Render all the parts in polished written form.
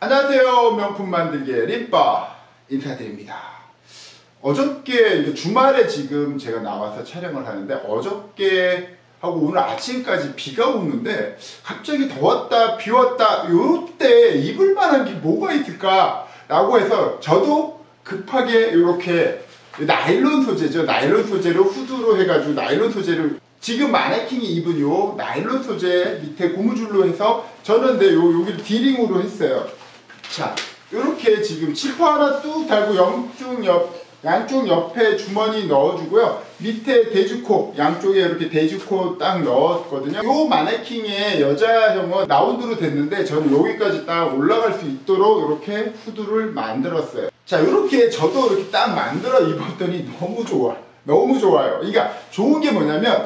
안녕하세요. 명품 만들기의 린빠 인사드립니다. 어저께 주말에 지금 제가 나와서 촬영을 하는데 어저께 하고 오늘 아침까지 비가 오는데 갑자기 더웠다 비왔다 요때 입을 만한 게 뭐가 있을까 라고 해서 저도 급하게 이렇게 나일론 소재죠. 나일론 소재로 후드로 해가지고 나일론 소재를 지금 마네킹이 입은 요 나일론 소재 밑에 고무줄로 해서 저는 근데 여기를 디링으로 했어요. 자, 요렇게 지금 지퍼 하나 뚝 달고 양쪽 옆에 주머니 넣어주고요. 밑에 돼지코, 양쪽에 이렇게 돼지코 딱 넣었거든요. 요 마네킹의 여자형은 라운드로 됐는데 저는 여기까지 딱 올라갈 수 있도록 이렇게 후드를 만들었어요. 자, 요렇게 저도 이렇게 딱 만들어 입었더니 너무 좋아요. 그러니까 좋은 게 뭐냐면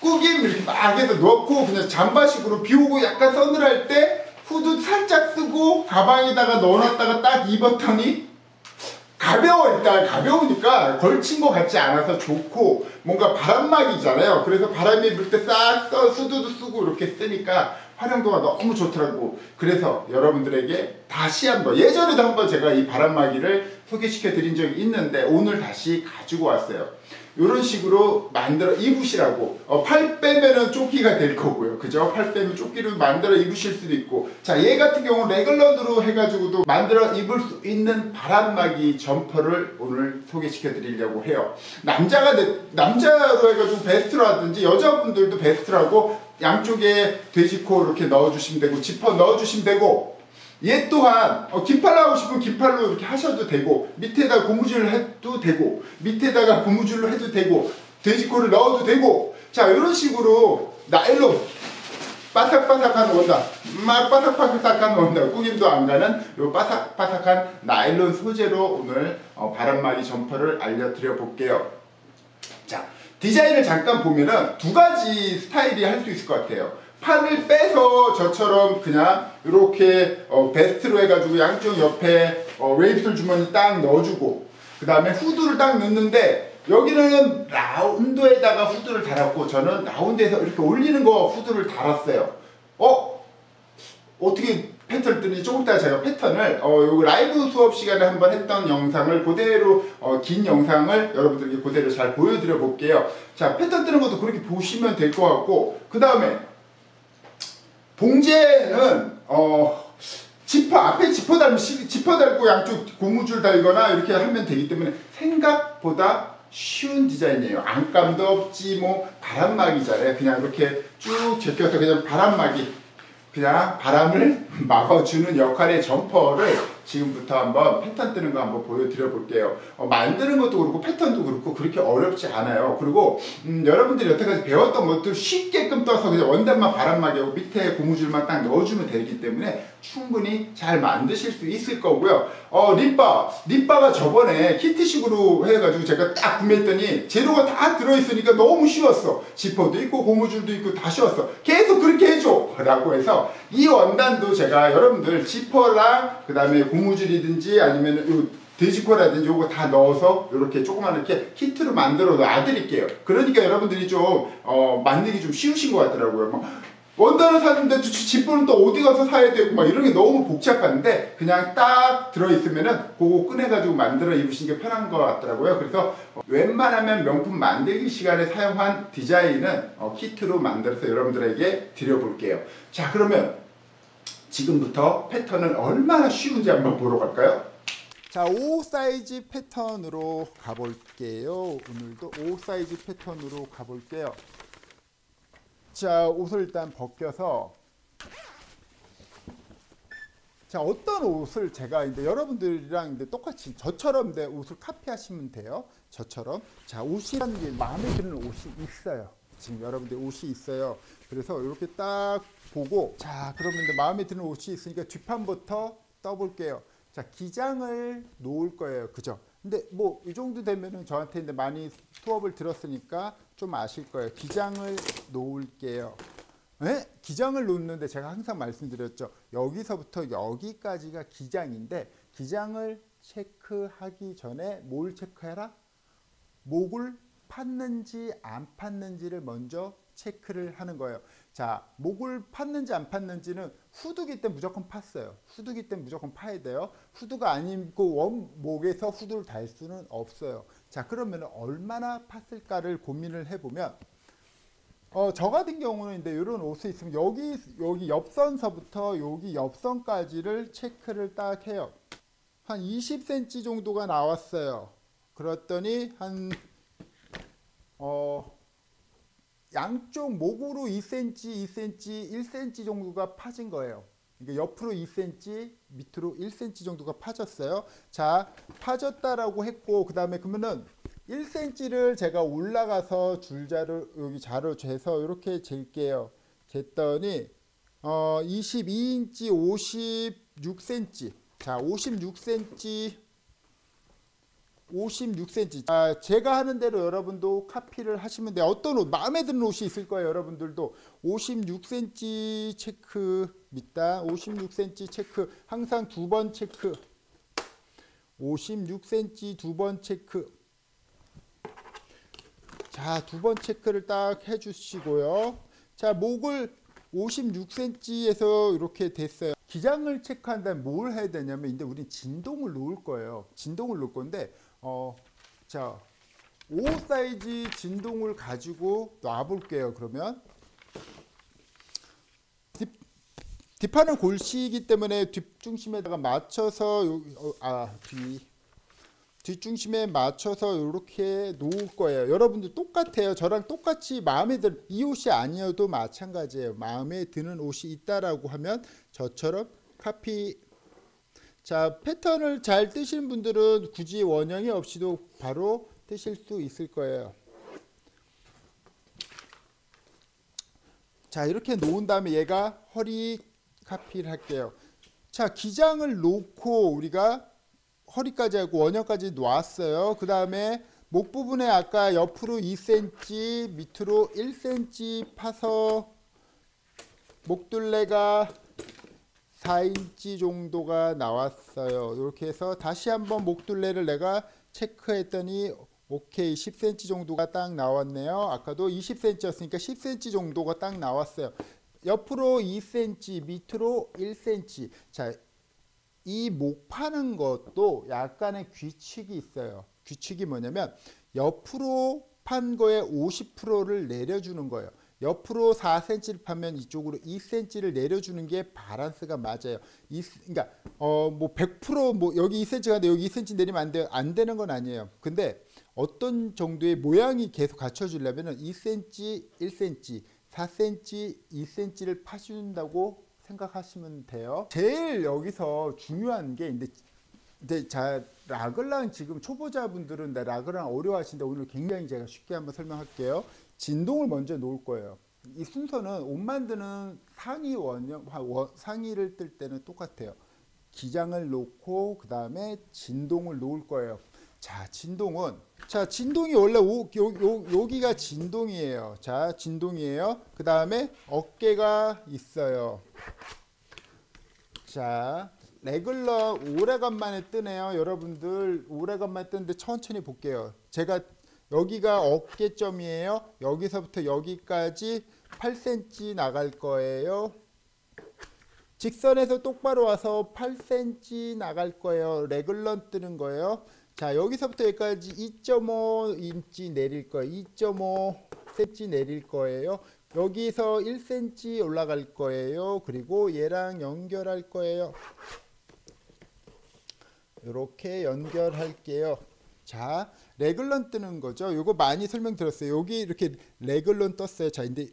꾸김 이렇게 막 해서 넣고 그냥 잠바식으로 비 오고 약간 서늘할 때 후드 살짝 쓰고 가방에다가 넣어놨다가 딱 입었더니 가벼워. 일단 가벼우니까 걸친 것 같지 않아서 좋고 뭔가 바람막이잖아요. 그래서 바람이 불 때 싹 후드도 쓰고 이렇게 쓰니까 활용도가 너무 좋더라고. 그래서 여러분들에게 다시 한번, 예전에도 한번 제가 이 바람막이를 소개시켜 드린 적이 있는데 오늘 다시 가지고 왔어요. 이런 식으로 만들어 입으시라고. 팔 빼면은 조끼가 될 거고요, 그죠? 팔 빼면 조끼로 만들어 입으실 수도 있고, 자, 얘 같은 경우 레글런으로 해가지고도 만들어 입을 수 있는 바람막이 점퍼를 오늘 소개시켜 드리려고 해요. 남자로 해가지고 베스트라든지 여자분들도 베스트라고 양쪽에 돼지코 이렇게 넣어주시면 되고, 지퍼 넣어주시면 되고, 얘 또한 긴팔 하고 싶으면 긴팔로 이렇게 하셔도 되고, 밑에다 고무줄을 해도 되고, 밑에다가 고무줄로 해도 되고, 돼지코를 넣어도 되고, 자, 이런 식으로 나일론 바삭바삭한 원단, 막 바삭바삭한 원단, 꾸김도 안 가는 요 바삭바삭한 나일론 소재로 오늘 바람막이 점퍼를 알려드려 볼게요. 자, 디자인을 잠깐 보면은 두 가지 스타일이 할 수 있을 것 같아요. 판을 빼서 저처럼 그냥 이렇게 베스트로 해가지고 양쪽 옆에 웨이브솔 주머니 딱 넣어주고, 그 다음에 후드를 딱 넣는데 여기는 라운드에다가 후드를 달았고 저는 라운드에서 이렇게 올리는 거 후드를 달았어요. 어떻게 패턴을 뜨니, 조금 이따 제가 패턴을 요 라이브 수업 시간에 한번 했던 영상을 그대로 긴 영상을 여러분들께 그대로 잘 보여드려 볼게요. 자, 패턴 뜨는 것도 그렇게 보시면 될 것 같고, 그 다음에 봉제는 지퍼, 앞에 지퍼 달면 지퍼 달고 양쪽 고무줄 달거나 이렇게 하면 되기 때문에 생각보다 쉬운 디자인이에요. 안감도 없지, 뭐 바람막이잖아요. 그냥 이렇게 쭉 제껴서 그냥 바람막이, 그냥 바람을 막아주는 역할의 점퍼를 지금부터 한번 패턴 뜨는 거 한번 보여드려 볼게요. 만드는 것도 그렇고 패턴도 그렇고 그렇게 어렵지 않아요. 그리고 여러분들이 여태까지 배웠던 것도 쉽게끔 떠서 그냥 원단만 바람막이고 밑에 고무줄만 딱 넣어주면 되기 때문에 충분히 잘 만드실 수 있을 거고요. 린빠가 저번에 키트식으로 해가지고 제가 딱 구매했더니 재료가 다 들어있으니까 너무 쉬웠어. 지퍼도 있고 고무줄도 있고 다 쉬웠어. 계속 그렇게 해줘! 라고 해서 이 원단도 제가 여러분들 지퍼랑 그 다음에 고무줄이든지 아니면 요 돼지코라든지 요거 다 넣어서 이렇게 조그맣게 키트로 만들어 놔드릴게요. 그러니까 여러분들이 좀 만들기 좀 쉬우신 것 같더라고요. 막 원단을 샀는데 지퍼는 또 어디 가서 사야 되고 막 이런 게 너무 복잡한데 그냥 딱 들어있으면은 그거 꺼내가지고 만들어 입으시는 게 편한 것 같더라고요. 그래서 웬만하면 명품 만들기 시간에 사용한 디자인은 키트로 만들어서 여러분들에게 드려볼게요. 자, 그러면 지금부터 패턴은 얼마나 쉬운지 한번 보러 갈까요? 자, 5 사이즈 패턴으로 가볼게요. 오늘도 5 사이즈 패턴으로 가볼게요. 자, 옷을 일단 벗겨서, 자, 어떤 옷을 제가 이제 여러분들이랑 이제 똑같이 저처럼 내 옷을 카피하시면 돼요. 저처럼. 자, 옷이라는 게 마음에 드는 옷이 있어요. 지금 여러분들 옷이 있어요. 그래서 이렇게 딱 보고, 자, 그러면 이제 마음에 드는 옷이 있으니까 뒷판부터 떠볼게요. 자, 기장을 놓을 거예요, 그죠? 근데 뭐 이 정도 되면은 저한테 이제 많이 수업을 들었으니까 좀 아실 거예요. 기장을 놓을게요. 네? 기장을 놓는데 제가 항상 말씀드렸죠. 여기서부터 여기까지가 기장인데, 기장을 체크하기 전에 뭘 체크해라? 목을 팠는지 안 팠는지를 먼저 체크를 하는 거예요. 자, 목을 팠는지 안 팠는지는 후두기 때 무조건 팠어요. 후두기 때 무조건 파야 돼요. 후두가 아니고 원목에서 후두를 달 수는 없어요. 자, 그러면 얼마나 팠을까를 고민을 해보면, 저 같은 경우는 이제 이런 옷이 있으면 여기 옆선서부터 여기 옆선까지를 체크를 딱 해요. 한 20cm 정도가 나왔어요. 그랬더니 한 양쪽 목으로 2cm, 2cm, 1cm 정도가 파진 거예요. 그러니까 옆으로 2cm, 밑으로 1cm 정도가 파졌어요. 자, 파졌다라고 했고, 그 다음에 그러면은 1cm를 제가 올라가서 줄자를 여기 자로 재서 이렇게 잴게요. 쟀더니 22인치 56cm. 자, 56cm. 아, 제가 하는 대로 여러분도 카피를 하시면 돼요. 어떤 옷, 마음에 드는 옷이 있을 거예요. 여러분들도 56cm 체크 밑단, 56cm 체크, 항상 두 번 체크, 56cm 두 번 체크. 자, 두 번 체크를 딱 해주시고요. 자, 목을 56cm에서 이렇게 됐어요. 기장을 체크한다면 뭘 해야 되냐면, 이제 우린 진동을 놓을 거예요. 진동을 놓을 건데, 자, 5 사이즈 진동을 가지고 놔볼게요. 그러면 뒷판을 골시이기 때문에 뒷중심에다가 맞춰서 뒷중심에 맞춰서 이렇게 놓을 거예요. 여러분들 똑같아요. 저랑 똑같이 마음에 드는 이 옷이 아니어도 마찬가지예요. 마음에 드는 옷이 있다라고 하면 저처럼 카피. 자, 패턴을 잘 뜨시는 분들은 굳이 원형이 없이도 바로 뜨실 수 있을 거예요. 자, 이렇게 놓은 다음에 얘가 허리 카피를 할게요. 자, 기장을 놓고 우리가 허리까지 하고 원형까지 놨어요. 그 다음에 목 부분에 아까 옆으로 2cm, 밑으로 1cm 파서 목둘레가 4인치 정도가 나왔어요. 이렇게 해서 다시 한번 목둘레를 내가 체크했더니 오케이, 10cm 정도가 딱 나왔네요. 아까도 20cm였으니까 10cm 정도가 딱 나왔어요. 옆으로 2cm, 밑으로 1cm. 자, 이 목 파는 것도 약간의 규칙이 있어요. 규칙이 뭐냐면 옆으로 판 거에 50%를 내려주는 거예요. 옆으로 4cm를 파면 이쪽으로 2cm를 내려주는 게 바란스가 맞아요. 그러니까 뭐 100% 뭐 여기 2cm가 있는데 여기 2cm 내리면 안 되는 건 아니에요. 근데 어떤 정도의 모양이 계속 갖춰주려면 2cm, 1cm, 4cm, 2cm를 파준다고 생각하시면 돼요. 제일 여기서 중요한 게, 근데 자, 락을랑 지금 초보자분들은 나 락을랑 어려워하신데 오늘 굉장히 제가 쉽게 한번 설명할게요. 진동을 먼저 놓을 거예요. 이 순서는 옷 만드는 상의 원형, 상의를 뜰 때는 똑같아요. 기장을 놓고 그 다음에 진동을 놓을 거예요. 자, 진동은, 자, 진동이 원래 여기가 진동이에요. 자, 진동이에요. 그 다음에 어깨가 있어요. 자, 레귤러 오래간만에 뜨네요. 여러분들 오래간만에 뜨는데 천천히 볼게요. 제가 여기가 어깨점이에요. 여기서부터 여기까지 8cm 나갈 거예요. 직선에서 똑바로 와서 8cm 나갈 거예요. 레귤러 뜨는 거예요. 자, 여기서부터 여기까지 2.5인치 내릴 거예요. 2.5cm 내릴 거예요. 여기서 1cm 올라갈 거예요. 그리고 얘랑 연결할 거예요. 이렇게 연결할게요. 자, 레글런 뜨는 거죠. 이거 많이 설명드렸어요. 여기 이렇게 레글런 떴어요. 자, 근데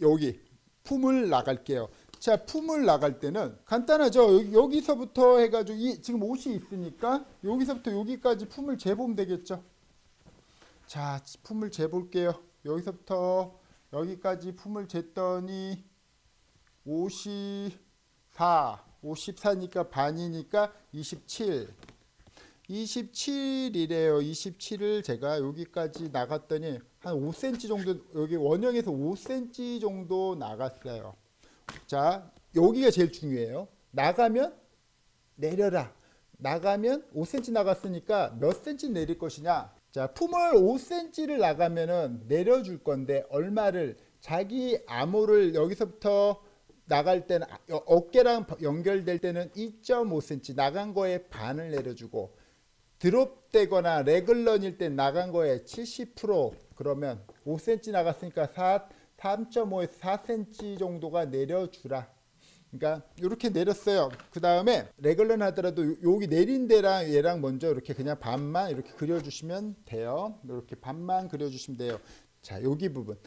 여기 품을 나갈게요. 자, 품을 나갈 때는 간단하죠. 여기서부터 해가지고 지금 옷이 있으니까 여기서부터 여기까지 품을 재보면 되겠죠. 자, 품을 재볼게요. 여기서부터 여기까지 품을 쟀더니 54니까 반이니까 27이래요. 27을 제가 여기까지 나갔더니 한 5cm 정도, 여기 원형에서 5cm 정도 나갔어요. 자, 여기가 제일 중요해요. 나가면 내려라. 나가면 5cm 나갔으니까 몇 cm 내릴 것이냐. 자, 품을 5cm를 나가면은 내려줄 건데 얼마를 자기 암호를 여기서부터 나갈 때는 어깨랑 연결될 때는 2.5cm 나간 거에 반을 내려주고, 드롭되거나 레글런일 때 나간 거에 70%, 그러면 5cm 나갔으니까 3.5에서 4cm 정도가 내려주라. 그러니까 이렇게 내렸어요. 그 다음에 레글런 하더라도 여기 내린 데랑 얘랑 먼저 이렇게 그냥 반만 이렇게 그려주시면 돼요. 이렇게 반만 그려주시면 돼요. 자, 여기 부분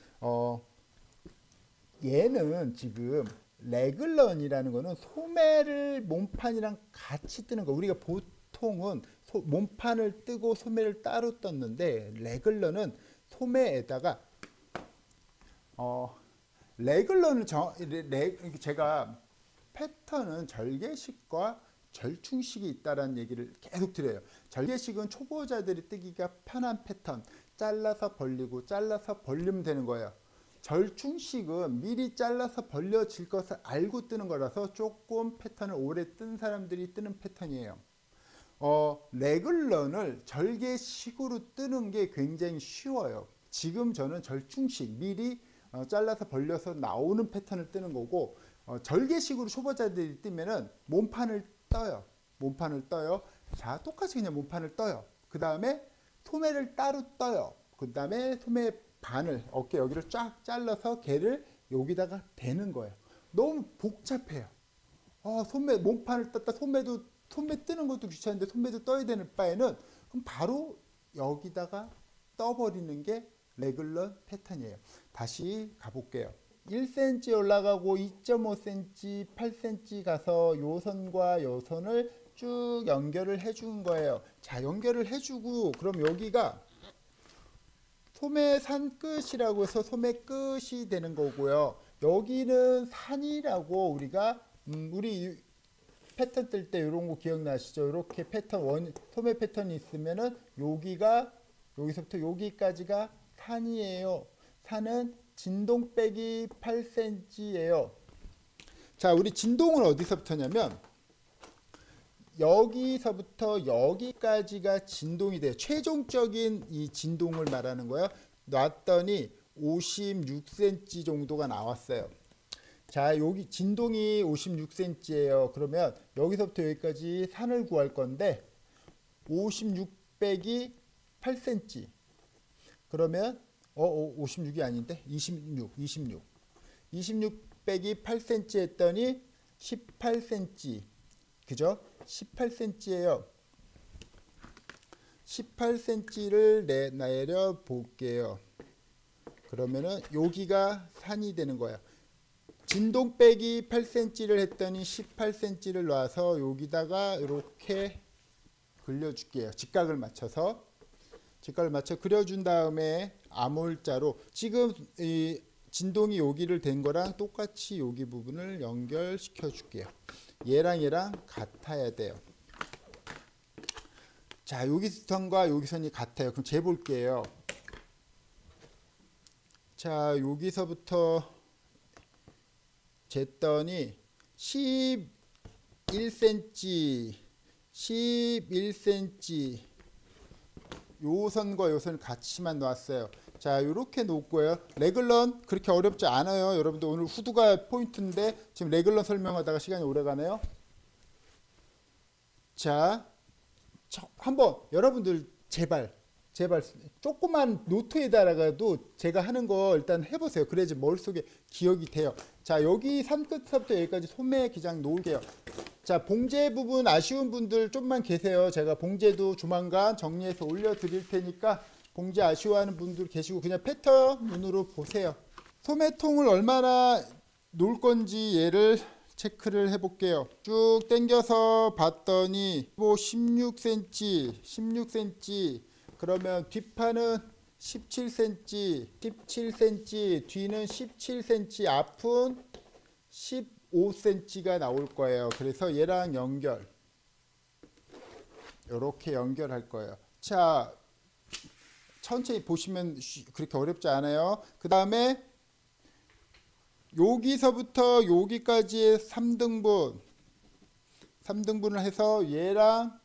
얘는 지금 레글런이라는 거는 소매를 몸판이랑 같이 뜨는 거. 우리가 보통은 몸판을 뜨고 소매를 따로 떴는데, 레글런은 소매에다가 레글런을 제가 패턴은 절개식과 절충식이 있다라는 얘기를 계속 드려요. 절개식은 초보자들이 뜨기가 편한 패턴, 잘라서 벌리고 잘라서 벌리면 되는 거예요. 절충식은 미리 잘라서 벌려질 것을 알고 뜨는 거라서 조금 패턴을 오래 뜬 사람들이 뜨는 패턴이에요. 레글런을 절개식으로 뜨는 게 굉장히 쉬워요. 지금 저는 절충식, 미리 잘라서 벌려서 나오는 패턴을 뜨는 거고, 절개식으로 초보자들이 뜨면은 몸판을 떠요. 자, 똑같이 그냥 몸판을 떠요. 그 다음에 소매를 따로 떠요. 그 다음에 소매 반을, 어깨 여기를 쫙 잘라서 걔를 여기다가 대는 거예요. 너무 복잡해요. 소매, 몸판을 떴다. 소매 뜨는 것도 귀찮은데 소매도 떠야 되는 바에는 그럼 바로 여기다가 떠버리는 게 레글런 패턴이에요. 다시 가볼게요. 1cm 올라가고 2.5cm, 8cm 가서 요 선과 요 선을 쭉 연결을 해준 거예요. 자, 연결을 해주고, 그럼 여기가 소매 산 끝이라고 해서 소매 끝이 되는 거고요. 여기는 산이라고 우리가 우리 패턴 뜰 때 이런 거 기억나시죠? 이렇게 패턴 소매 패턴이 있으면은 여기가 여기서부터 여기까지가 산이에요. 산은 진동 빼기 8cm예요. 자, 우리 진동은 어디서부터냐면 여기서부터 여기까지가 진동이 돼요. 최종적인 이 진동을 말하는 거예요. 놨더니 56cm 정도가 나왔어요. 자, 여기 진동이 56cm예요. 그러면 여기서부터 여기까지 산을 구할 건데 56 빼기 8cm. 그러면 56이 아닌데 26 빼기 8cm 했더니 18cm. 그죠? 18cm예요. 18cm를 내려 볼게요. 그러면은 여기가 산이 되는 거야. 진동 빼기 8cm를 했더니 18cm를 놔서 여기다가 이렇게 그려줄게요. 직각을 맞춰서. 직각을 맞춰 그려준 다음에 암홀자로, 지금 이 진동이 여기를 된 거랑 똑같이 여기 부분을 연결시켜 줄게요. 얘랑 같아야 돼요. 자, 여기 선과 여기 선이 같아요. 그럼 재볼게요. 자, 여기서부터 쟀더니 11cm. 요 선과 요 선을 같이만 놨어요. 자, 요렇게 놓고요. 레글런 그렇게 어렵지 않아요. 여러분들 오늘 후드가 포인트인데 지금 레글런 설명하다가 시간이 오래 가네요. 자, 한번 여러분들 제발 조그만 노트에다가도 제가 하는 거 일단 해보세요. 그래야지 머릿속에 기억이 돼요. 자, 여기 산 끝부터 여기까지 소매 기장 놓을게요. 자, 봉제 부분 아쉬운 분들 좀만 계세요. 제가 봉제도 조만간 정리해서 올려드릴 테니까 봉제 아쉬워하는 분들 계시고 그냥 패턴 눈으로 보세요. 소매통을 얼마나 놓을 건지 얘를 체크를 해볼게요. 쭉 당겨서 봤더니 16cm. 그러면 뒷판은 17cm, 뒤는 17cm, 앞은 5cm가 나올 거예요. 그래서 얘랑 연결, 이렇게 연결할 거예요. 자, 천천히 보시면 그렇게 어렵지 않아요. 그 다음에 여기서부터 여기까지의 3등분을 해서 얘랑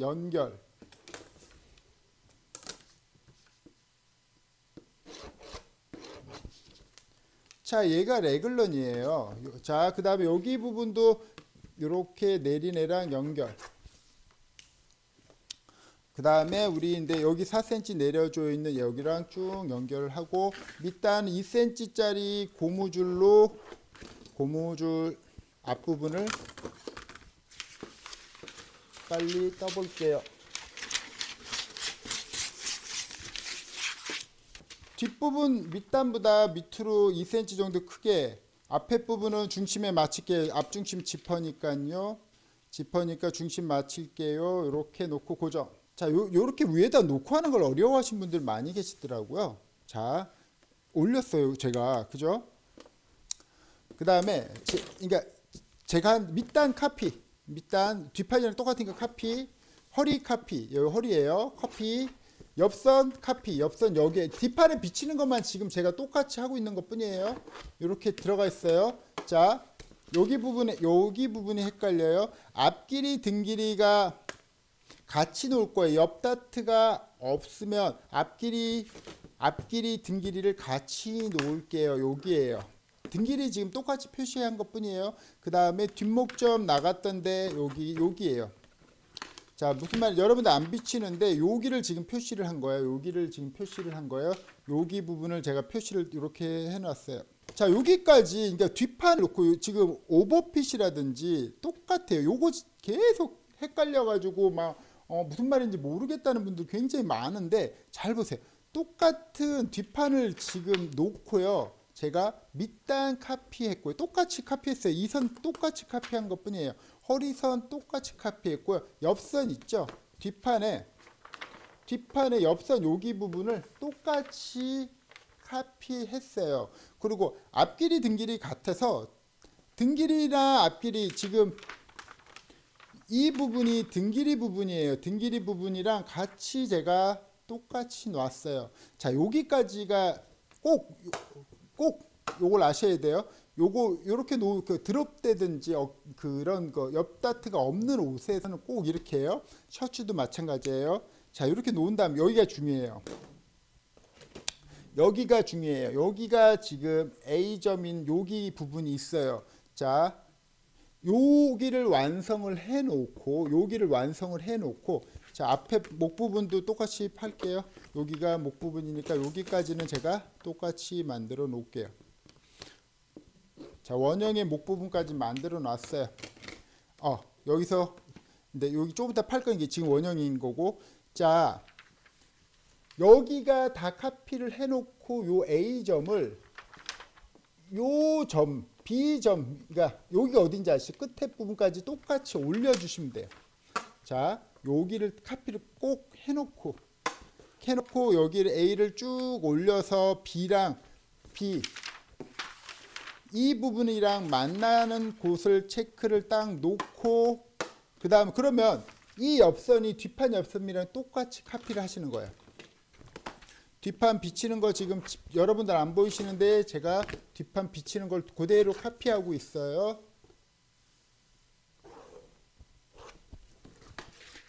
연결. 자, 얘가 레글런이에요. 자, 그 다음에 여기 부분도 이렇게 내린 애랑 연결. 그 다음에 우리 이제 여기 4cm 내려져 있는 여기랑 쭉 연결을 하고, 밑단 2cm짜리 고무줄로 고무줄 앞부분을 빨리 떠볼게요. 뒷부분 밑단보다 밑으로 2cm 정도 크게, 앞에 부분은 중심에 맞출게요. 앞중심 지퍼니까요. 지퍼니까 중심 맞출게요. 이렇게 놓고 고정. 자, 요렇게 위에다 놓고 하는 걸 어려워하신 분들 많이 계시더라고요. 자, 올렸어요 제가, 그죠? 그 다음에 그러니까 제가 한 밑단 카피, 밑단 뒷판이랑 똑같으니까 카피, 허리 카피, 여기 허리예요. 커피, 옆선 카피, 옆선 여기에 뒷판에 비치는 것만 지금 제가 똑같이 하고 있는 것 뿐이에요. 이렇게 들어가 있어요. 자, 여기 부분이 헷갈려요. 앞길이 등길이가 같이 놓을 거예요. 옆 다트가 없으면 앞길이 등길이를 같이 놓을게요. 여기에요. 등길이 지금 똑같이 표시한 것 뿐이에요. 그 다음에 뒷목점 나갔던데 여기에요. 자, 무슨 말인지 여러분들 안 비치는데 여기를 지금 표시를 한 거예요. 여기를 지금 표시를 한 거예요. 여기 부분을 제가 표시를 이렇게 해놨어요. 자, 여기까지 그러니까 뒷판을 놓고 지금 오버핏이라든지 똑같아요. 요거 계속 헷갈려가지고 막 무슨 말인지 모르겠다는 분들 굉장히 많은데, 잘 보세요. 똑같은 뒷판을 지금 놓고요. 제가 밑단 카피했고요. 똑같이 카피했어요. 이 선 똑같이 카피한 것 뿐이에요. 허리선 똑같이 카피했고요. 옆선 있죠? 뒷판에 옆선 여기 부분을 똑같이 카피했어요. 그리고 앞길이 등길이 같아서 등길이나 앞길이 지금 이 부분이 등길이 부분이에요. 등길이 부분이랑 같이 제가 똑같이 놨어요. 자, 여기까지가 꼭 요걸 아셔야 돼요. 요거 요렇게 그 드롭되든지 그런 거 옆 다트가 없는 옷에서는 꼭 이렇게 해요. 셔츠도 마찬가지예요. 자, 이렇게 놓은 다음 여기가 중요해요. 여기가 중요해요. 여기가 지금 A점인 여기 부분이 있어요. 자, 여기를 완성을 해 놓고 자, 앞에 목 부분도 똑같이 팔게요. 여기가 목 부분이니까 여기까지는 제가 똑같이 만들어 놓을게요. 자, 원형의 목 부분까지 만들어 놨어요. 여기서 근데 여기 조금 이따 팔 거니까 지금 원형인 거고, 자, 여기가 다 카피를 해 놓고 요 A점을 요 점 B점, 그러니까 여기가 어딘지 아시죠? 끝에 부분까지 똑같이 올려주시면 돼요. 자, 여기를 카피를 꼭 해놓고 여기를 A를 쭉 올려서 B랑 B 이 부분이랑 만나는 곳을 체크를 딱 놓고, 그 다음 그러면 이 옆선이 뒷판 옆선이랑 똑같이 카피를 하시는 거예요. 뒷판 비치는 거 지금 여러분들 안 보이시는데 제가 뒷판 비치는 걸 그대로 카피하고 있어요.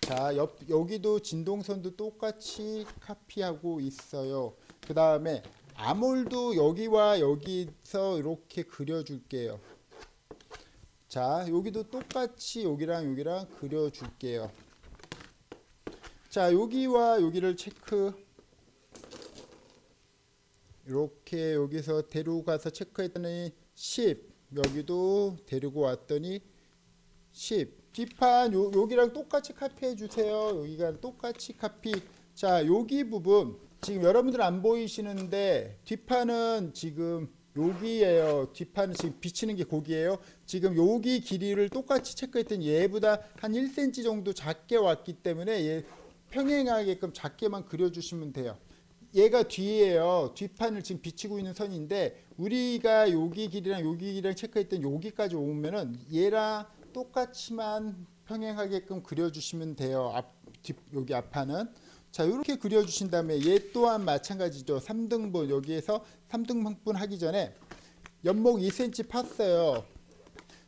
자, 여기도 진동선도 똑같이 카피하고 있어요. 그 다음에 아몰도 여기와 여기서 이렇게 그려줄게요. 자, 여기도 똑같이 여기랑 그려줄게요. 자, 여기와 여기를 체크. 이렇게 여기서 데리고 가서 체크했더니 10, 여기도 데리고 왔더니 10. 뒷판 여기랑 똑같이 카피해 주세요. 여기랑 똑같이 카피. 자, 여기 부분 지금 여러분들 안 보이시는데 뒷판은 지금 여기예요. 뒷판은 지금 비치는 게 거기예요. 지금 여기 길이를 똑같이 체크했더니 얘보다 한 1cm 정도 작게 왔기 때문에 얘 평행하게끔 작게만 그려주시면 돼요. 얘가 뒤에요. 뒷판을 지금 비치고 있는 선인데 우리가 여기 길이랑 여기 길이랑 체크했던 여기까지 오면은 얘랑 똑같이만 평행하게끔 그려주시면 돼요. 여기 앞판은. 자, 이렇게 그려주신 다음에 얘 또한 마찬가지죠. 3등분 여기에서 3등분 하기 전에 옆목 2cm 팠어요.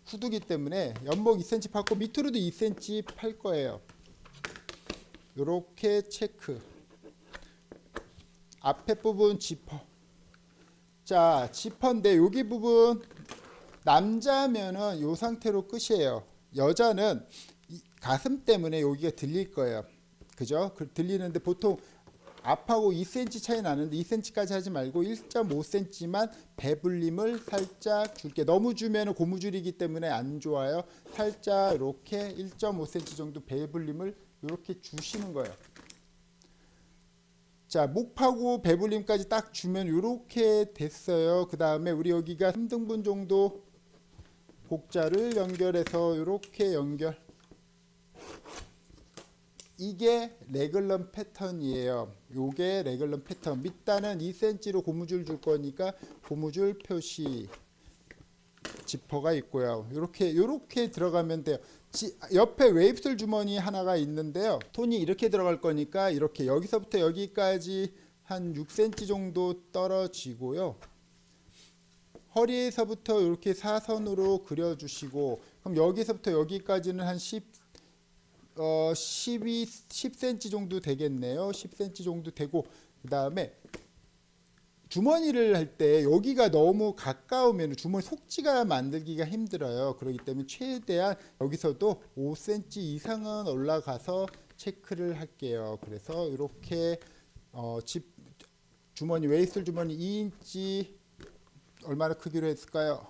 후두기 때문에 옆목 2cm 팠고 밑으로도 2cm 팔 거예요. 이렇게 체크. 앞에 부분 지퍼, 자, 지퍼인데 여기 부분 남자면은 이 상태로 끝이에요. 여자는 이 가슴 때문에 여기가 들릴 거예요. 그죠? 들리는데 보통 앞하고 2cm 차이 나는데 2cm까지 하지 말고 1.5cm만 배불림을 살짝 줄게. 너무 주면 고무줄이기 때문에 안 좋아요. 살짝 이렇게 1.5cm 정도 배불림을 이렇게 주시는 거예요. 자, 목파고 배불림까지 딱 주면 이렇게 됐어요. 그 다음에 우리 여기가 3등분 정도 곡자를 연결해서 이렇게 연결. 이게 레글럼 패턴이에요. 요게 레글럼 패턴. 밑단은 2cm로 고무줄 줄 거니까 고무줄 표시 지퍼가 있고요. 요렇게 들어가면 돼요. 옆에 웨이브슬 주머니 하나가 있는데요. 톤이 이렇게 들어갈 거니까 이렇게 여기서부터 여기까지 한 6cm 정도 떨어지고요. 허리에서부터 이렇게 사선으로 그려주시고, 그럼 여기서부터 여기까지는 한 10cm 정도 되겠네요. 10cm 정도 되고, 그 다음에 주머니를 할 때 여기가 너무 가까우면 주머니 속지가 만들기가 힘들어요. 그렇기 때문에 최대한 여기서도 5cm 이상은 올라가서 체크를 할게요. 그래서 이렇게 주머니, 웨이슬 주머니 2인치 얼마나 크기로 했을까요?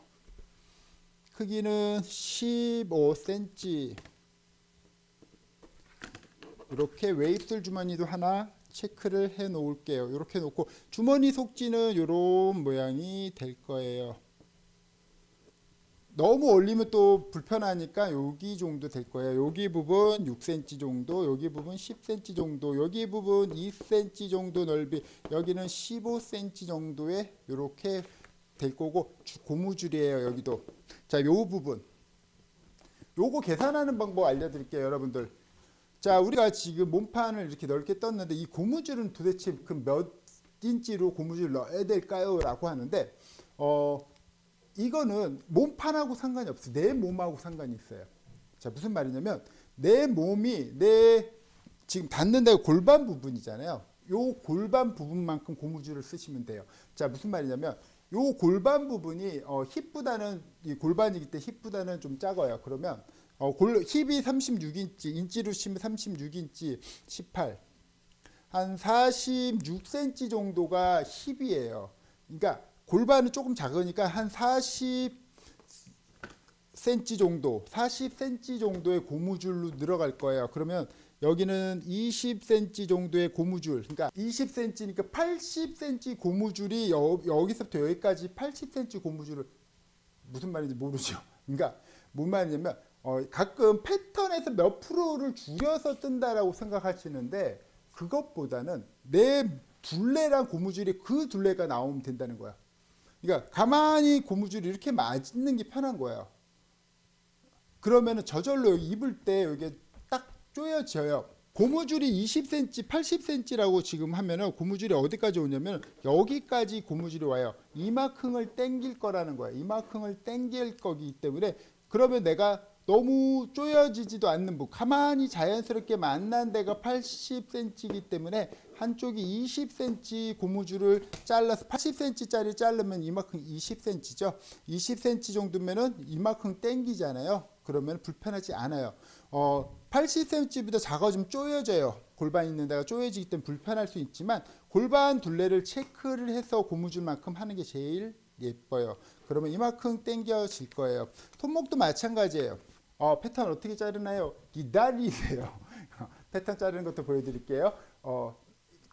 크기는 15cm. 이렇게 웨이브슬 주머니도 하나 체크를 해 놓을게요. 이렇게 놓고 주머니 속지는 이런 모양이 될 거예요. 너무 올리면 또 불편하니까 여기 정도 될 거예요. 여기 부분 6cm 정도, 여기 부분 10cm 정도, 여기 부분 2cm 정도 넓이, 여기는 15cm 정도에 이렇게 될 거고, 고무줄이에요. 여기도. 자, 요 부분. 요거 계산하는 방법 알려드릴게요, 여러분들. 자, 우리가 지금 몸판을 이렇게 넓게 떴는데 이 고무줄은 도대체 그 몇 인치로 고무줄 넣어야 될까요? 라고 하는데 이거는 몸판하고 상관이 없어요. 내 몸하고 상관이 있어요. 자, 무슨 말이냐면 내 몸이 내 지금 닿는 데가 골반 부분이잖아요. 요 골반 부분만큼 고무줄을 쓰시면 돼요. 자, 무슨 말이냐면 요 골반 부분이 힙보다는 이 골반이기 때문에 힙보다는 좀 작아요. 그러면 힙이 36인치, 인치로 치면 36인치, 18, 한 46cm 정도가 힙이에요. 그러니까 골반은 조금 작으니까 한 40cm 정도, 40cm 정도의 고무줄로 늘어갈 거예요. 그러면 여기는 20cm 정도의 고무줄, 그러니까 20cm니까 80cm 고무줄이 여기서부터 여기까지 80cm 고무줄을, 무슨 말인지 모르죠. 그러니까 뭔 말이냐면 가끔 패턴에서 몇 프로를 줄여서 뜬다라고 생각하시는데, 그것보다는 내 둘레랑 고무줄이 그 둘레가 나오면 된다는 거야. 그러니까 가만히 고무줄이 이렇게 맞는 게 편한 거예요. 그러면은 저절로 입을 때 여기 딱 조여져요. 고무줄이 20cm, 80cm라고 지금 하면은 고무줄이 어디까지 오냐면 여기까지 고무줄이 와요. 이마크를 당길 거라는 거야. 이마크를 당길 거기 때문에, 그러면 내가 너무 조여지지도 않는 부분, 가만히 자연스럽게 만난 데가 80cm이기 때문에 한쪽이 20cm 고무줄을 잘라서 80cm짜리 자르면 이만큼 20cm죠. 20cm 정도면은 이만큼 당기잖아요. 그러면 불편하지 않아요. 80cm보다 작아지면 조여져요. 골반 있는 데가 조여지기 때문에 불편할 수 있지만 골반 둘레를 체크를 해서 고무줄만큼 하는 게 제일 예뻐요. 그러면 이만큼 당겨질 거예요. 손목도 마찬가지예요. 패턴 어떻게 자르나요? 기다리세요. 패턴 자르는 것도 보여드릴게요.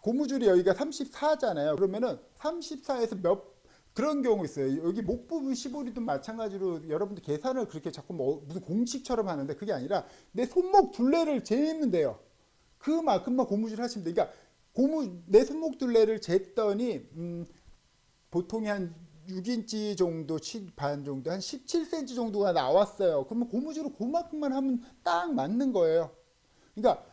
고무줄이 여기가 34잖아요. 그러면은 34에서 몇, 그런 경우 있어요. 여기 목 부분 15리도 마찬가지로 여러분들 계산을 그렇게 자꾸 무슨 공식처럼 하는데, 그게 아니라 내 손목 둘레를 재면 돼요. 그만큼만 고무줄 하시면 돼요. 그러니까 내 손목 둘레를 쟀더니 보통이 한 6인치 정도, 7반 정도, 한 17cm 정도가 나왔어요. 그러면 고무줄로 그만큼만 하면 딱 맞는 거예요. 그러니까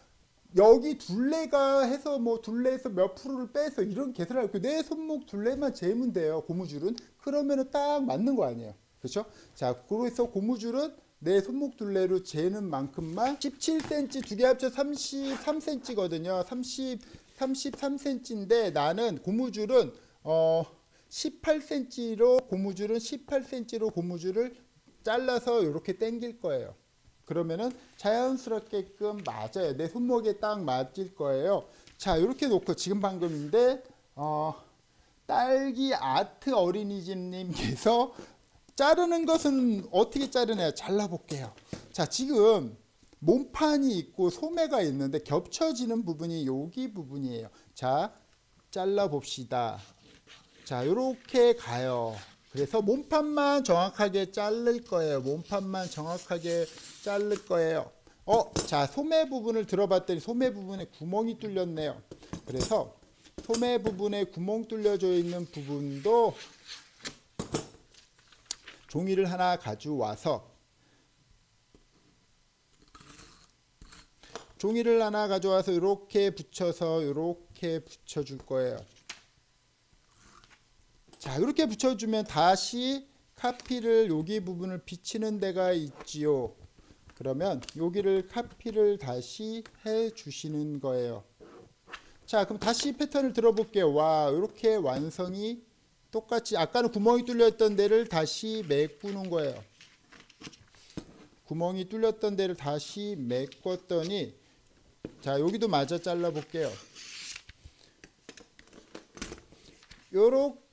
여기 둘레가 해서 뭐 둘레에서 몇 프로를 빼서 이런 계산을 하고 내 손목 둘레만 재면 돼요. 고무줄은. 그러면은 딱 맞는 거 아니에요. 그렇죠? 자, 그래서 고무줄은 내 손목 둘레로 재는 만큼만, 17cm 두 개 합쳐 33cm거든요. 33cm인데 나는 고무줄은 고무줄은 18cm로 고무줄을 잘라서 이렇게 당길 거예요. 그러면은 자연스럽게끔 맞아요. 내 손목에 딱 맞을 거예요. 자, 이렇게 놓고 지금 방금인데 딸기 아트 어린이집님께서 자르는 것은 어떻게 자르나요? 잘라볼게요. 자, 지금 몸판이 있고 소매가 있는데 겹쳐지는 부분이 여기 부분이에요. 자, 잘라봅시다. 자, 요렇게 가요. 그래서 몸판만 정확하게 자를 거예요. 몸판만 정확하게 자를 거예요. 자, 소매 부분을 들어봤더니 소매 부분에 구멍이 뚫렸네요. 그래서 소매 부분에 구멍 뚫려져 있는 부분도 종이를 하나 가져와서 이렇게 붙여서 이렇게 붙여줄 거예요. 자, 이렇게 붙여주면 다시 카피를 여기 부분을 비치는 데가 있지요. 그러면 여기를 카피를 다시 해 주시는 거예요. 자, 그럼 다시 패턴을 들어볼게요. 와, 이렇게 완성이 똑같이 아까는 구멍이 뚫렸던 데를 다시 메꾸는 거예요. 구멍이 뚫렸던 데를 다시 메꿨더니 자, 여기도 마저 잘라볼게요.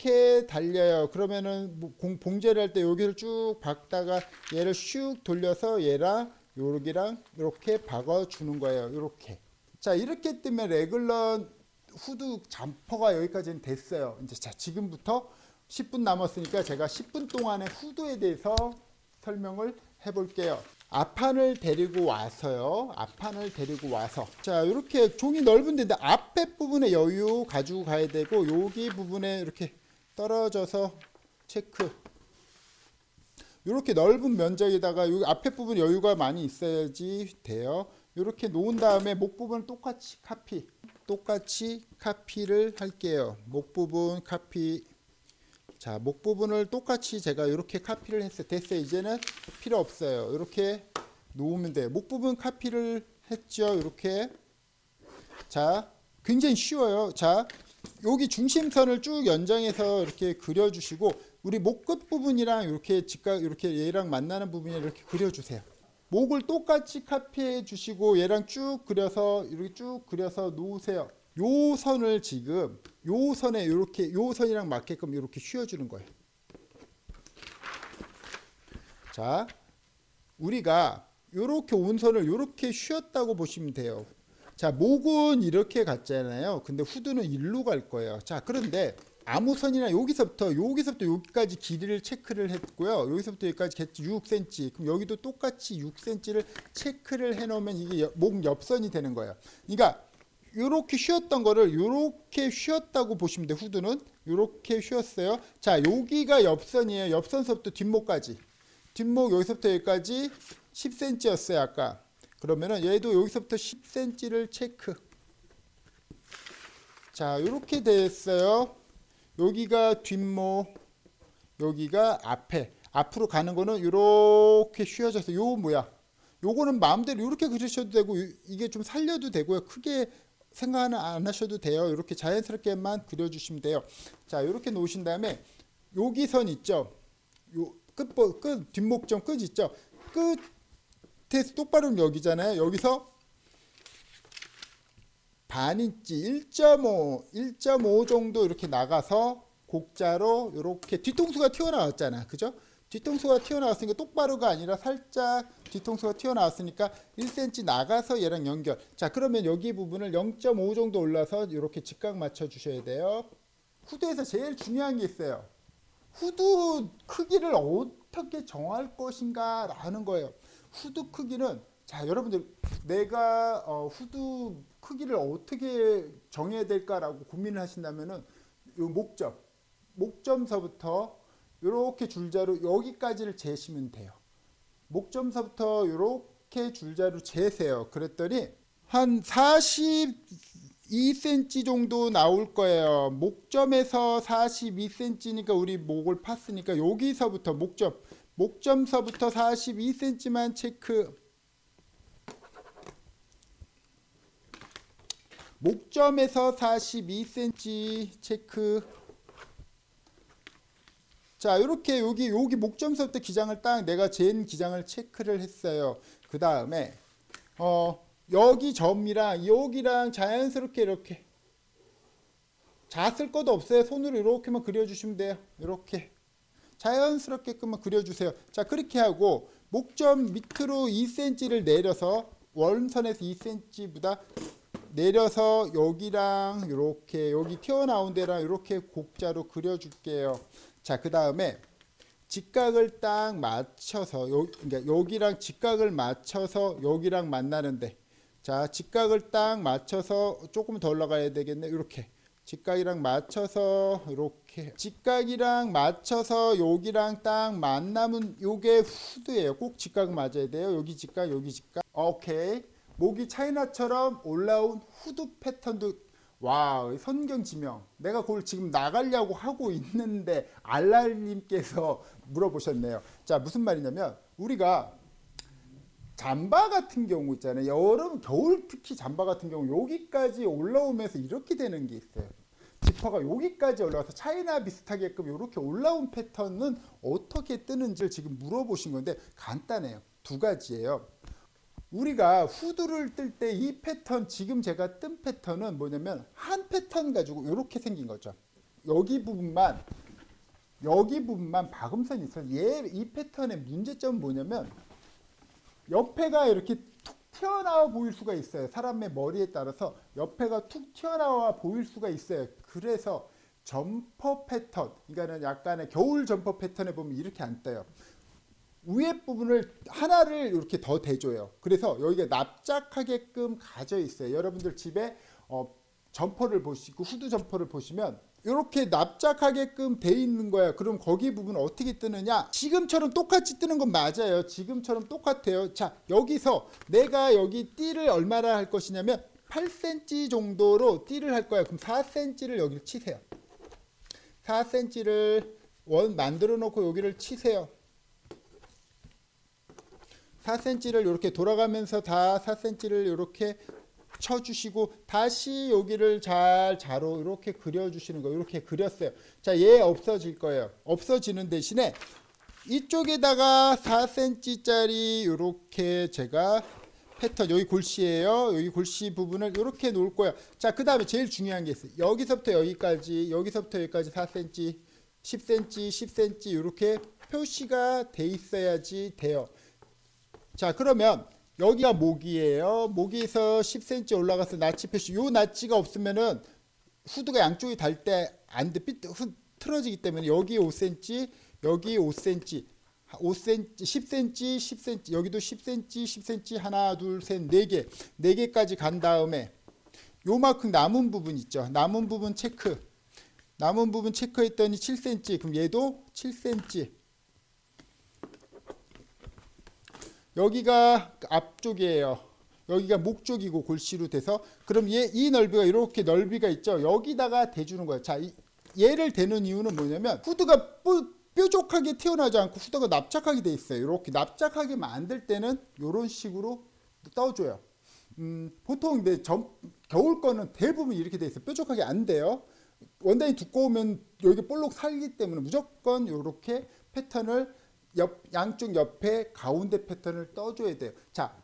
요렇게 달려요. 그러면은 봉제를 할 때 여기를 쭉 박다가 얘를 슉 돌려서 얘랑 여기랑 이렇게 박아주는 거예요. 이렇게. 자, 이렇게 뜨면 레글런 후드 잠퍼가 여기까지는 됐어요. 이제 자, 지금부터 10분 남았으니까 제가 10분 동안의 후드에 대해서 설명을 해볼게요. 앞판을 데리고 와서요. 자, 이렇게 종이 넓은데 앞에 부분에 여유 가지고 가야 되고 여기 부분에 이렇게 떨어져서 체크. 이렇게 넓은 면적에다가 여기 앞에 부분 여유가 많이 있어야지 돼요. 이렇게 놓은 다음에 목 부분 똑같이 카피. 카피를 할게요. 목 부분 카피. 자, 목 부분을 똑같이 제가 이렇게 카피를 했어요. 됐어요. 이제는 필요 없어요. 이렇게 놓으면 돼요. 목 부분 카피를 했죠. 이렇게. 자, 굉장히 쉬워요. 자, 여기 중심선을 쭉 연장해서 이렇게 그려주시고 우리 목 끝 부분이랑 이렇게 직각 이렇게 얘랑 만나는 부분에 이렇게 그려주세요. 목을 똑같이 카피해 주시고 얘랑 쭉 그려서 이렇게 쭉 그려서 놓으세요. 요 선을 지금 요 선에 이렇게 요 선이랑 맞게끔 이렇게 씌워주는 거예요. 자, 우리가 이렇게 온 선을 이렇게 씌웠다고 보시면 돼요. 자, 목은 이렇게 갔잖아요. 근데 후드는 일로 갈 거예요. 자, 그런데 아무 선이나 여기서부터 여기까지 길이를 체크를 했고요. 여기서부터 여기까지 6cm. 그럼 여기도 똑같이 6cm를 체크를 해놓으면 이게 목 옆선이 되는 거예요. 그러니까 요렇게 휘었던 거를 요렇게 휘었다고 보시면 돼요. 후드는 요렇게 휘었어요. 자, 여기가 옆선이에요. 옆선서부터 뒷목까지. 뒷목 여기서부터 여기까지 10cm였어요. 아까. 그러면은 얘도 여기서부터 10cm를 체크. 자, 요렇게 됐어요. 여기가 뒷목, 여기가 앞에. 앞으로 가는 거는 요렇게 휘어져서 요 뭐야. 요거는 마음대로 이렇게 그리셔도 되고 이게 좀 살려도 되고요. 크게 생각은 안 하셔도 돼요. 이렇게 자연스럽게만 그려주시면 돼요. 자, 이렇게 놓으신 다음에 여기 선 있죠. 요 끝 뒷목점 끝 있죠. 끝에서 똑바로 여기잖아요. 여기서 반인치 1.5 정도 이렇게 나가서 곡자로 이렇게 뒤통수가 튀어나왔잖아. 그죠? 뒤통수가 튀어나왔으니까 똑바로가 아니라 살짝 뒤통수가 튀어나왔으니까 1cm 나가서 얘랑 연결. 자, 그러면 여기 부분을 0.5 정도 올라서 이렇게 직각 맞춰 주셔야 돼요. 후드에서 제일 중요한 게 있어요. 후드 크기를 어떻게 정할 것인가 라는 거예요. 후드 크기는 자, 여러분들 내가 후드 크기를 어떻게 정해야 될까라고 고민을 하신다면은 요 목점서부터 이렇게 줄자로 여기까지를 재시면 돼요. 목점서부터 이렇게 줄자로 재세요. 그랬더니 한 42cm 정도 나올 거예요. 목점에서 42cm니까 우리 목을 팠으니까 여기서부터 목점서부터 42cm만 체크. 목점에서 42cm 체크. 자, 이렇게 여기 목점서부터 기장을 딱 내가 잰 기장을 체크를 했어요. 그 다음에 여기 점이랑 여기랑 자연스럽게 이렇게 잤을 것도 없어요. 손으로 이렇게만 그려주시면 돼요. 이렇게 자연스럽게끔만 그려주세요. 자, 그렇게 하고 목점 밑으로 2cm를 내려서 원선에서 2cm보다 내려서 여기랑 이렇게 여기 튀어나온 데랑 이렇게 곡자로 그려줄게요. 자, 그 다음에 직각을 딱 맞춰서 그러니까 여기랑 직각을 맞춰서 여기랑 만나는데, 자, 직각을 딱 맞춰서 조금 더 올라가야 되겠네. 이렇게 직각이랑 맞춰서 이렇게 직각이랑 맞춰서 여기랑 딱 만나면 요게 후드예요. 꼭 직각 맞아야 돼요. 여기 직각, 여기 직각. 오케이. 모기 차이나처럼 올라온 후드 패턴도, 와, 선경지명. 내가 그걸 지금 나가려고 하고 있는데 알랄님께서 물어보셨네요. 자, 무슨 말이냐면 우리가 잠바 같은 경우 있잖아요. 여름, 겨울 특히 잠바 같은 경우 여기까지 올라오면서 이렇게 되는 게 있어요. 지퍼가 여기까지 올라와서 차이나 비슷하게끔 이렇게 올라온 패턴은 어떻게 뜨는지를 지금 물어보신 건데 간단해요. 두 가지예요. 우리가 후드를 뜰 때 이 패턴, 지금 제가 뜬 패턴은 뭐냐면 한 패턴 가지고 이렇게 생긴 거죠. 여기 부분만 박음선이 있어요. 얘, 이 패턴의 문제점은 뭐냐면 옆에가 이렇게 툭 튀어나와 보일 수가 있어요. 사람의 머리에 따라서 옆에가 툭 튀어나와 보일 수가 있어요. 그래서 점퍼 패턴, 그러니까 약간의 겨울 점퍼 패턴에 보면 이렇게 안 떠요. 위에 부분을 하나를 이렇게 더 대줘요. 그래서 여기가 납작하게끔 가져 있어요. 여러분들 집에 점퍼를 보시고 후드 점퍼를 보시면 이렇게 납작하게끔 돼 있는 거예요. 그럼 거기 부분 어떻게 뜨느냐? 지금처럼 똑같이 뜨는 건 맞아요. 지금처럼 똑같아요. 자, 여기서 내가 여기 띠를 얼마나 할 것이냐면 8cm 정도로 띠를 할 거예요. 그럼 4cm를 여기를 치세요. 4cm를 원 만들어 놓고 여기를 치세요. 4cm를 이렇게 돌아가면서 다 4cm를 이렇게 쳐주시고 다시 여기를 잘 자로 이렇게 그려주시는 거예요. 이렇게 그렸어요. 자, 얘 없어질 거예요. 없어지는 대신에 이쪽에다가 4cm짜리 이렇게 제가 패턴, 여기 골시예요. 여기 골시 부분을 이렇게 놓을 거예요. 자, 그 다음에 제일 중요한 게 있어요. 여기서부터 여기까지, 여기서부터 여기까지 4cm, 10cm, 10cm 이렇게 표시가 돼 있어야지 돼요. 자, 그러면 여기가 목이에요. 목에서 10cm 올라가서 나치 표시. 요 나치가 없으면은 후드가 양쪽이 달 때 안 돼. 틀어지기 때문에 여기 5cm, 여기 5cm, 10cm, 10cm, 여기도 10cm, 10cm, 하나, 둘, 셋, 네 개. 네 개까지 간 다음에 요만큼 남은 부분 있죠. 남은 부분 체크. 남은 부분 체크했더니 7cm. 그럼 얘도 7cm. 여기가 앞쪽이에요. 여기가 목 쪽이고 골시로 돼서 그럼 얘, 이 넓이가 이렇게 넓이가 있죠. 여기다가 대주는 거예요. 자, 얘를 대는 이유는 뭐냐면 후드가 뾰족하게 튀어나오지 않고 후드가 납작하게 돼 있어요. 이렇게 납작하게 만들 때는 이런 식으로 떠줘요. 보통 근데 겨울 거는 대부분 이렇게 돼 있어요. 뾰족하게 안 돼요. 원단이 두꺼우면 여기 볼록 살기 때문에 무조건 이렇게 패턴을 양쪽 옆에 가운데 패턴을 떠줘야 돼요. 자,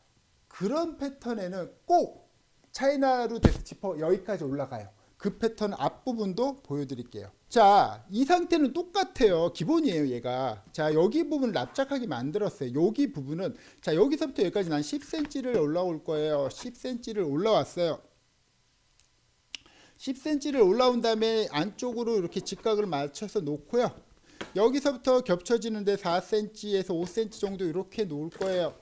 그런 패턴에는 꼭 차이나로 돼서 지퍼 여기까지 올라가요. 그 패턴 앞부분도 보여드릴게요. 자, 이 상태는 똑같아요. 기본이에요, 얘가. 자, 여기 부분을 납작하게 만들었어요. 여기 부분은, 자, 여기서부터 여기까지 난 10cm를 올라올 거예요. 10cm를 올라왔어요. 10cm를 올라온 다음에 안쪽으로 이렇게 직각을 맞춰서 놓고요. 여기서부터 겹쳐지는데 4cm에서 5cm 정도 이렇게 놓을 거예요.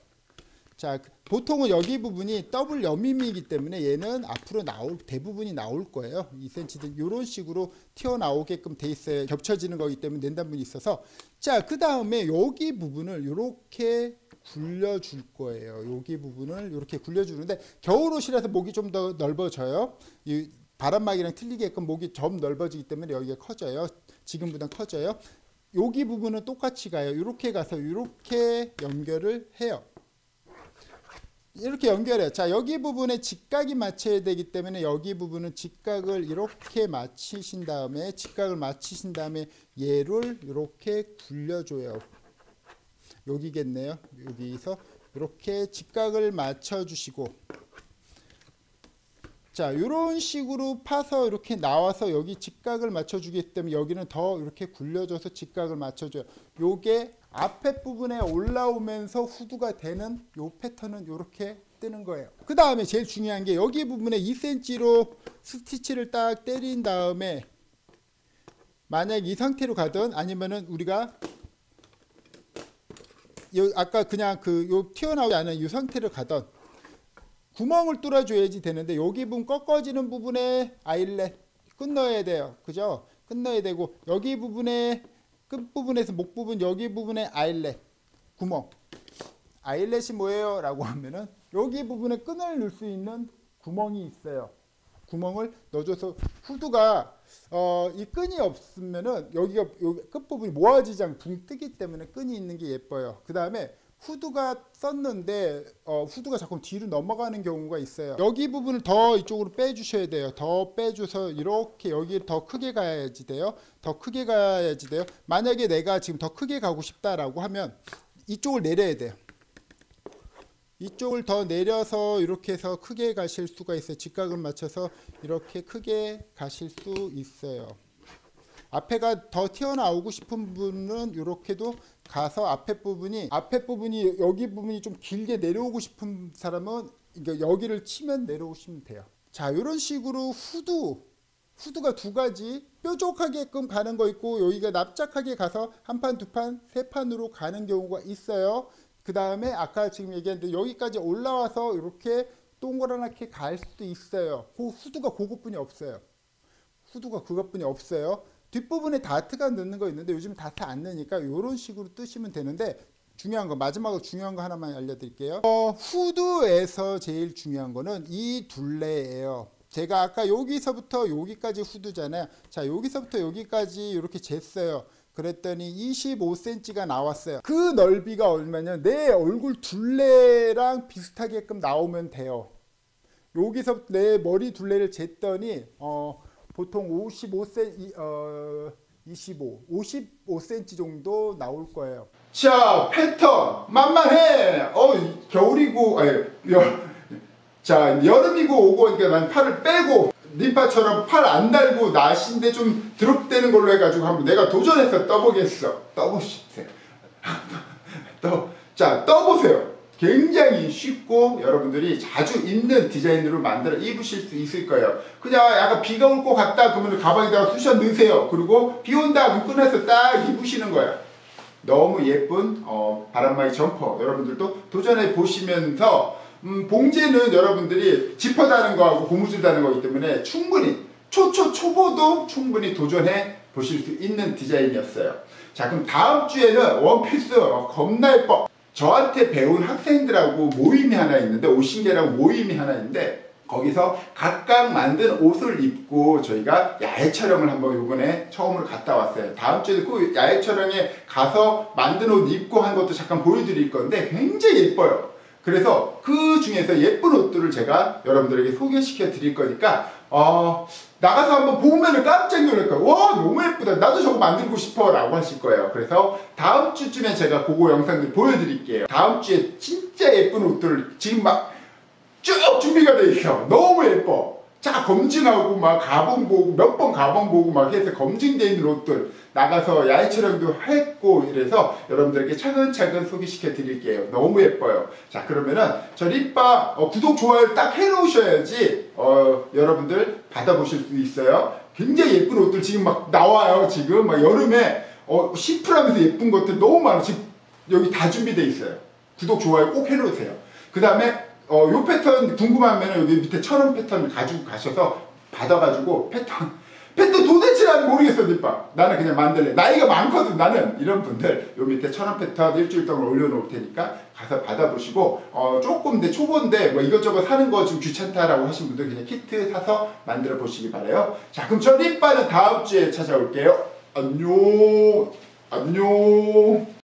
자, 보통은 여기 부분이 더블 여밈이기 때문에 얘는 앞으로 대부분이 나올 거예요. 2cm든 이런 식으로 튀어나오게끔 돼 있어요. 겹쳐지는 거기 때문에 낸단분이 있어서. 자, 그 다음에 여기 부분을 이렇게 굴려줄 거예요. 여기 부분을 이렇게 굴려주는데 겨울옷이라서 목이 좀 더 넓어져요. 이 바람막이랑 틀리게끔 목이 좀 넓어지기 때문에 여기가 커져요. 지금보다 커져요. 여기 부분은 똑같이 가요. 이렇게 가서 이렇게 연결을 해요. 이렇게 연결해요. 자, 여기 부분에 직각이 맞춰야 되기 때문에 여기 부분은 직각을 이렇게 맞추신 다음에 얘를 이렇게 굴려줘요. 여기겠네요. 여기서 이렇게 직각을 맞춰주시고, 자, 이런 식으로 파서 이렇게 나와서 여기 직각을 맞춰주기 때문에 여기는 더 이렇게 굴려줘서 직각을 맞춰줘요. 요게 앞에 부분에 올라오면서 후두가 되는 요 패턴은 이렇게 뜨는 거예요. 그 다음에 제일 중요한 게 여기 부분에 2cm로 스티치를 딱 때린 다음에 만약 이 상태로 가든 아니면은 우리가 요 아까 그냥 그 요 튀어나오지 않은 이 상태로 가던 구멍을 뚫어줘야지 되는데 여기 부분 꺾어지는 부분에 아일렛 끝넣어야 돼요. 그죠? 끝넣어야 되고 여기 부분에 끝부분에서 목 부분 여기 부분에 아일렛 구멍, 아일렛이 뭐예요? 라고 하면은 여기 부분에 끈을 넣을 수 있는 구멍이 있어요. 구멍을 넣어줘서 후두가 이 끈이 없으면은 여기가 여기 끝부분이 모아지지 않고 붕 뜨기 때문에 끈이 있는 게 예뻐요. 그 다음에 후두가 썼는데 후두가 자꾸 뒤로 넘어가는 경우가 있어요. 여기 부분을 더 이쪽으로 빼주셔야 돼요. 더 빼줘서 이렇게 여기 더 크게 가야지 돼요. 만약에 내가 지금 더 크게 가고 싶다라고 하면 이쪽을 내려야 돼요. 이쪽을 더 내려서 이렇게 해서 크게 가실 수가 있어요. 직각을 맞춰서 이렇게 크게 가실 수 있어요. 앞에가 더 튀어나오고 싶은 분은 이렇게도 가서 앞에 부분이 여기 부분이 좀 길게 내려오고 싶은 사람은 여기를 치면 내려오시면 돼요. 자, 이런 식으로 후두가 두 가지 뾰족하게끔 가는 거 있고 여기가 납작하게 가서 한 판, 두 판, 세 판으로 가는 경우가 있어요. 그 다음에 아까 지금 얘기했는데 여기까지 올라와서 이렇게 동그랗게 갈 수도 있어요. 후두가 그것뿐이 없어요. 뒷부분에 다트가 넣는 거 있는데 요즘 다트 안 넣으니까 이런 식으로 뜨시면 되는데, 중요한 거 마지막으로 중요한 거 하나만 알려드릴게요. 후두에서 제일 중요한 거는 이 둘레예요. 제가 아까 여기서부터 여기까지 후두잖아요. 자, 여기서부터 여기까지 이렇게 쟀어요. 그랬더니 25cm가 나왔어요. 그 넓이가 얼마냐면 내 얼굴 둘레랑 비슷하게끔 나오면 돼요. 여기서 내 머리 둘레를 쟀더니 보통 55cm 정도 나올 거예요. 자, 패턴 만만해. 겨울이고, 자, 여름이고 오고, 그러니까 난 팔을 빼고 린빠처럼 팔 안 달고 낫인데 좀 드롭되는 걸로 해가지고 한번 내가 도전해서 떠보겠어. 떠보십시오. 자, 떠보세요. 굉장히 쉽고 여러분들이 자주 입는 디자인으로 만들어 입으실 수 있을 거예요. 그냥 약간 비가 올 것 같다 그러면 가방에다가 쑤셔 넣으세요. 그리고 비 온다 그럼 꺼내서 딱 입으시는 거예요. 너무 예쁜 바람막이 점퍼, 여러분들도 도전해 보시면서 봉제는 여러분들이 지퍼 다는 거하고 고무줄 다는 거기 때문에 충분히 초보도 충분히 도전해 보실 수 있는 디자인이었어요. 자, 그럼 다음 주에는 원피스 겁나 예뻐, 저한테 배운 학생들하고 모임이 하나 있는데, 옷신개랑 모임이 하나 있는데 거기서 각각 만든 옷을 입고 저희가 야외 촬영을 한번 요번에 처음으로 갔다 왔어요. 다음 주에 꼭 야외 촬영에 가서 만든 옷 입고 한 것도 잠깐 보여드릴 건데 굉장히 예뻐요. 그래서 그 중에서 예쁜 옷들을 제가 여러분들에게 소개시켜 드릴 거니까 나가서 한번 보면 깜짝 놀랄 거예요. 와, 너무 예쁘다. 나도 저거 만들고 싶어 라고 하실 거예요. 그래서 다음 주쯤에 제가 그거 영상들 보여드릴게요. 다음 주에 진짜 예쁜 옷들을 지금 막 쭉 준비가 돼 있어. 너무 예뻐. 자, 검증하고 막 가본 보고 몇 번 가본 보고 막 해서 검증되어 있는 옷들 나가서 야외 촬영도 했고 이래서 여러분들에게 차근차근 소개시켜 드릴게요. 너무 예뻐요. 자, 그러면은 저 린빠 구독 좋아요 딱 해놓으셔야지 여러분들 받아보실 수 있어요. 굉장히 예쁜 옷들 지금 막 나와요. 지금 막 여름에 심플하면서 예쁜 것들 너무 많아. 지금 여기 다 준비되어 있어요. 구독 좋아요 꼭 해놓으세요. 그 다음에 요 패턴 궁금하면 여기 밑에 천원 패턴 가지고 가셔서 받아가지고 패턴 도대체 난 모르겠어 린빠. 나는 그냥 만들래. 나이가 많거든 나는. 이런 분들 요 밑에 천원 패턴 일주일 동안 올려놓을 테니까 가서 받아보시고 조금 내 초보인데 뭐 이것저것 사는 거 좀 귀찮다라고 하신 분들 그냥 키트 사서 만들어 보시기 바래요. 자, 그럼 저 린빠는 다음 주에 찾아올게요. 안녕.